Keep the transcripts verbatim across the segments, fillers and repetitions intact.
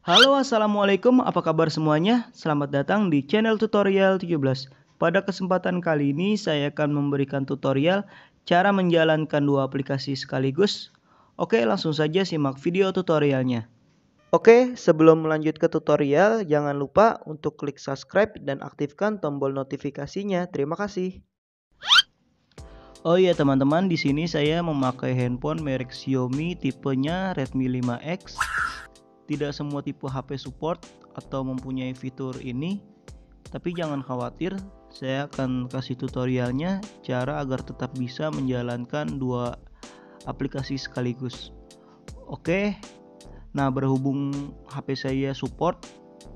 Halo, assalamualaikum, apa kabar semuanya? Selamat datang di channel tutorial tujuh belas. Pada kesempatan kali ini saya akan memberikan tutorial cara menjalankan dua aplikasi sekaligus. Oke, langsung saja simak video tutorialnya. Oke, sebelum lanjut ke tutorial, jangan lupa untuk klik subscribe dan aktifkan tombol notifikasinya. Terima kasih. Oh iya teman-teman, di sini saya memakai handphone merek Xiaomi, tipenya Redmi lima X. Tidak semua tipe H P support atau mempunyai fitur ini, tapi jangan khawatir, saya akan kasih tutorialnya cara agar tetap bisa menjalankan dua aplikasi sekaligus. Oke, nah berhubung H P saya support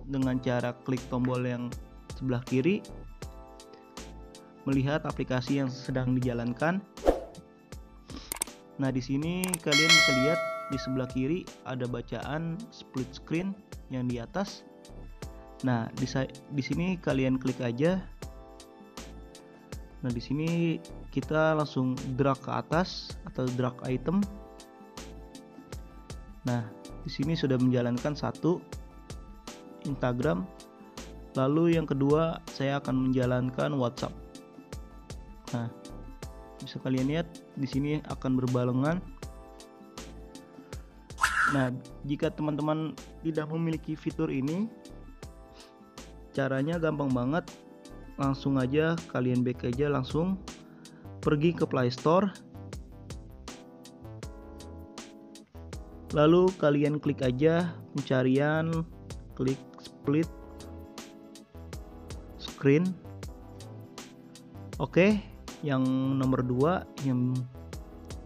dengan cara klik tombol yang sebelah kiri, melihat aplikasi yang sedang dijalankan. Nah di sini kalian bisa lihat di sebelah kiri ada bacaan split screen yang di atas. Nah, di, di sini kalian klik aja. Nah, di sini kita langsung drag ke atas atau drag item. Nah, di sini sudah menjalankan satu Instagram. Lalu yang kedua saya akan menjalankan WhatsApp. Nah, bisa kalian lihat di sini akan berbarengan. Nah, jika teman-teman tidak memiliki fitur ini, caranya gampang banget. Langsung aja kalian back aja, langsung pergi ke Play Store. Lalu kalian klik aja pencarian, klik split screen. Oke, yang nomor dua yang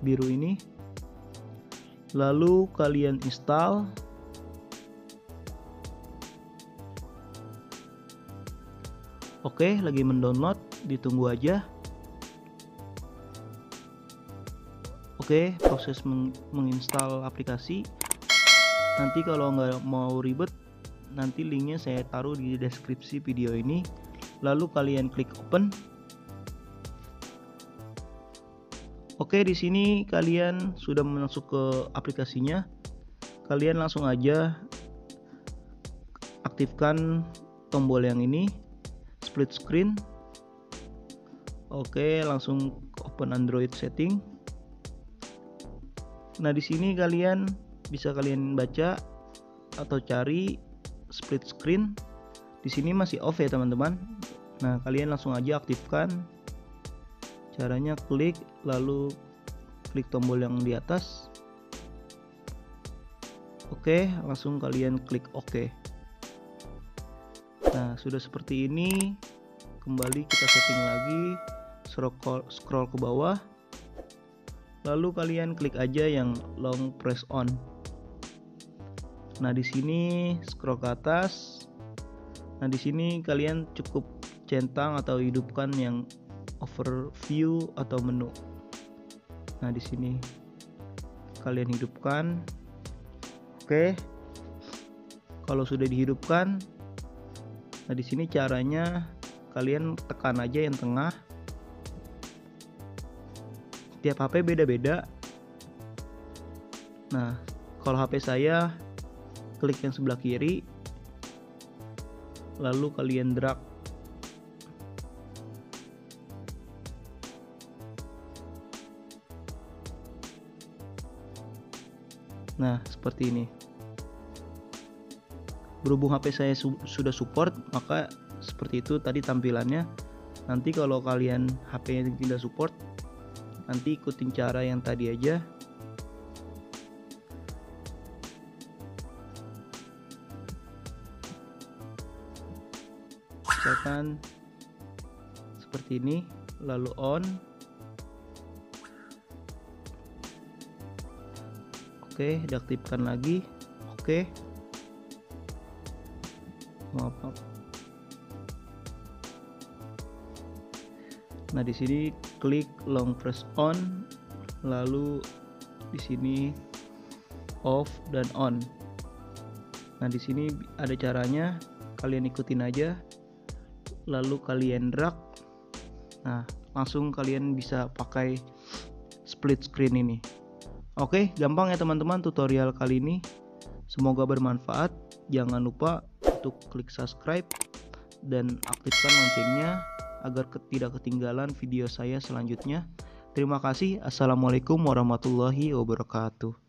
biru ini. Lalu kalian install. Oke, lagi mendownload, ditunggu aja. Oke, proses meng menginstal aplikasi. Nanti kalau nggak mau ribet, nanti linknya saya taruh di deskripsi video ini. Lalu kalian klik open. Oke, di sini kalian sudah masuk ke aplikasinya. Kalian langsung aja aktifkan tombol yang ini, split screen. Oke, langsung open Android setting. Nah, di sini kalian bisa kalian baca atau cari split screen. Di sini masih off ya, teman-teman. Nah, kalian langsung aja aktifkan. Caranya klik, lalu klik tombol yang di atas. Oke, langsung kalian klik OK. Nah, sudah seperti ini. Kembali kita setting lagi, scroll, scroll ke bawah. Lalu kalian klik aja yang long press on. Nah, di sini scroll ke atas. Nah, di sini kalian cukup centang atau hidupkan yang overview atau menu. Nah, di sini kalian hidupkan. Oke. Kalau sudah dihidupkan, nah di sini caranya kalian tekan aja yang tengah. Tiap H P beda-beda. Nah, kalau H P saya klik yang sebelah kiri. Lalu kalian drag. Nah, seperti ini. Berhubung H P saya su sudah support, maka seperti itu tadi tampilannya. Nanti kalau kalian H P yang tidak support, nanti ikutin cara yang tadi aja. Misalkan seperti ini, lalu on. Oke, diaktifkan lagi. Oke, maaf. Nah, di sini klik long press on, lalu di sini off dan on. Nah, di sini ada caranya, kalian ikutin aja. Lalu kalian drag. Nah, langsung kalian bisa pakai split screen ini. Oke, gampang ya teman-teman tutorial kali ini. Semoga bermanfaat. Jangan lupa untuk klik subscribe dan aktifkan loncengnya agar tidak ketinggalan video saya selanjutnya. Terima kasih. Assalamualaikum warahmatullahi wabarakatuh.